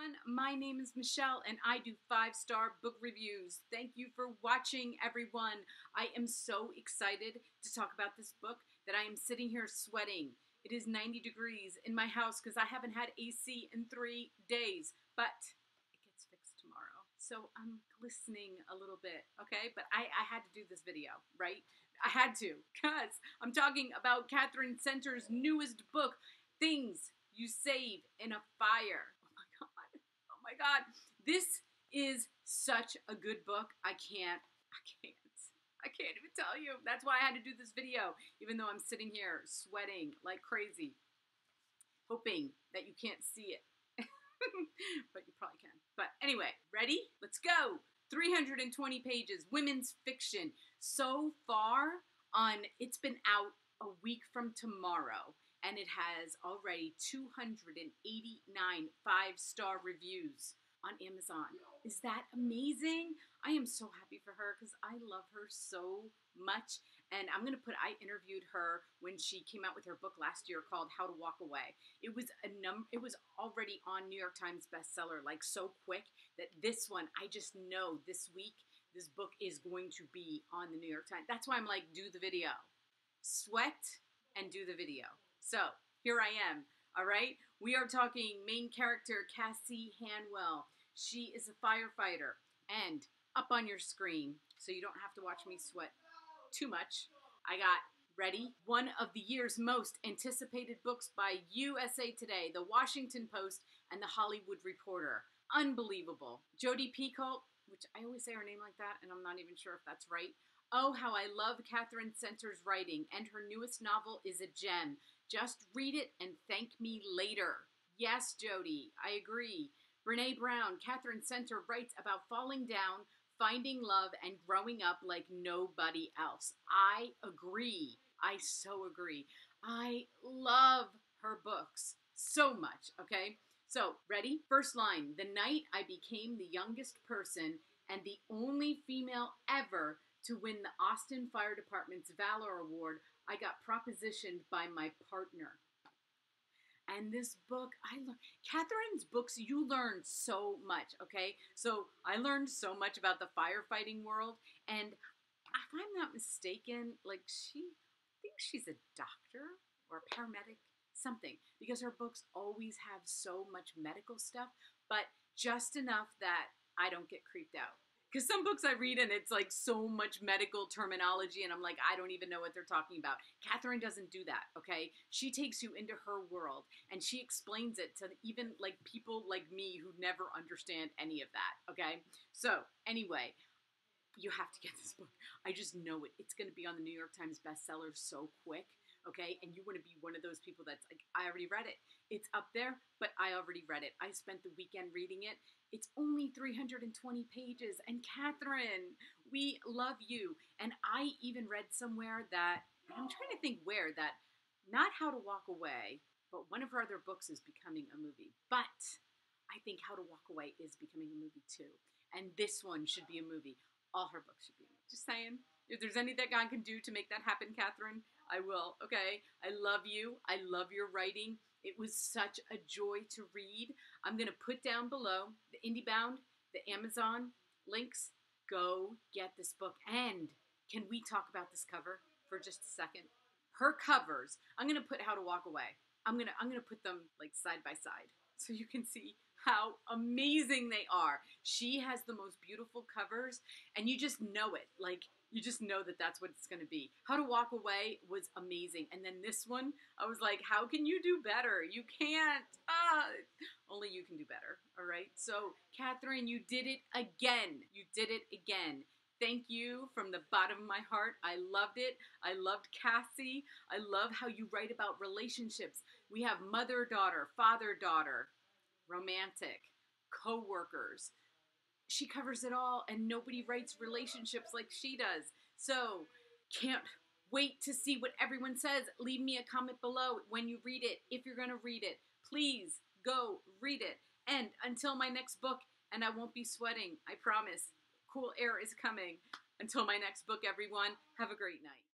everyone, my name is Michelle and I do 5-star book reviews. Thank you for watching, everyone. I am so excited to talk about this book that I am sitting here sweating. It is 90 degrees in my house because I haven't had AC in 3 days, but it gets fixed tomorrow. So I'm glistening a little bit, okay? But I had to do this video, right? I had to, because I'm talking about Katherine Center's newest book, Things You Save in a Fire. Oh my God. This is such a good book. I can't even tell you. That's why I had to do this video, even though I'm sitting here sweating like crazy, hoping that you can't see it, but you probably can. But anyway, ready? Let's go. 320 pages, women's fiction. So far on, it's been out a week from tomorrow, and it has already 289 5-star reviews on Amazon. Is that amazing? I am so happy for her because I love her so much. And I'm gonna put, I interviewed her when she came out with her book last year called How to Walk Away. It was already on New York Times bestseller, like so quick that this one, I just know this week, this book is going to be on the New York Times. That's why I'm like, do the video. Sweat and do the video. So here I am, all right? We are talking main character Cassie Hanwell. She is a firefighter, and up on your screen, so you don't have to watch me sweat too much, I got, ready, one of the year's most anticipated books by USA Today, the Washington Post, and the Hollywood Reporter. Unbelievable. Jodi Picoult, which I always say her name like that, and I'm not even sure if that's right. Oh, how I love Katherine Center's writing, and her newest novel is a gem. Just read it and thank me later. Yes, Jodi, I agree. Brene Brown, Katherine Center writes about falling down, finding love, and growing up like nobody else. I agree. I so agree. I love her books so much, okay? So, ready? First line, the night I became the youngest person and the only female ever to win the Austin Fire Department's Valor Award, I got propositioned by my partner. And this book, Katherine's books, you learn so much, okay? So I learned so much about the firefighting world, and if I'm not mistaken, like I think she's a doctor or a paramedic, something, because her books always have so much medical stuff, but just enough that I don't get creeped out. Because some books I read and it's like so much medical terminology and I'm like, I don't even know what they're talking about. Katherine doesn't do that, okay? She takes you into her world and she explains it to even like people like me who never understand any of that, okay? So anyway, you have to get this book. I just know it. It's going to be on the New York Times bestseller so quick, okay? And you want to be one of those people that's like, I already read it. It's up there, but I already read it. I spent the weekend reading it. It's only 320 pages. And Katherine, we love you. And I even read somewhere that, I'm trying to think where, that not How to Walk Away, but one of her other books is becoming a movie. But I think How to Walk Away is becoming a movie too. And this one should be a movie. All her books should be a movie. Just saying. If there's anything I can do to make that happen, Katherine, I will, okay? I love you. I love your writing. It was such a joy to read. I'm going to put down below the IndieBound, the Amazon links. Go get this book. And can we talk about this cover for just a second? Her covers. I'm going to put How to Walk Away. I'm going to put them like side by side so you can see how amazing they are. She has the most beautiful covers and you just know it. Like, you just know that that's what it's going to be. How to Walk Away was amazing. And then this one, I was like, how can you do better? You can't. Only you can do better. All right. So, Katherine, you did it again. You did it again. Thank you from the bottom of my heart. I loved it. I loved Cassie. I love how you write about relationships. We have mother-daughter, father-daughter, romantic, co-workers. She covers it all, and nobody writes relationships like she does. So, can't wait to see what everyone says. Leave me a comment below when you read it. If you're going to read it, please go read it. And until my next book, and I won't be sweating, I promise, cool air is coming. Until my next book, everyone, have a great night.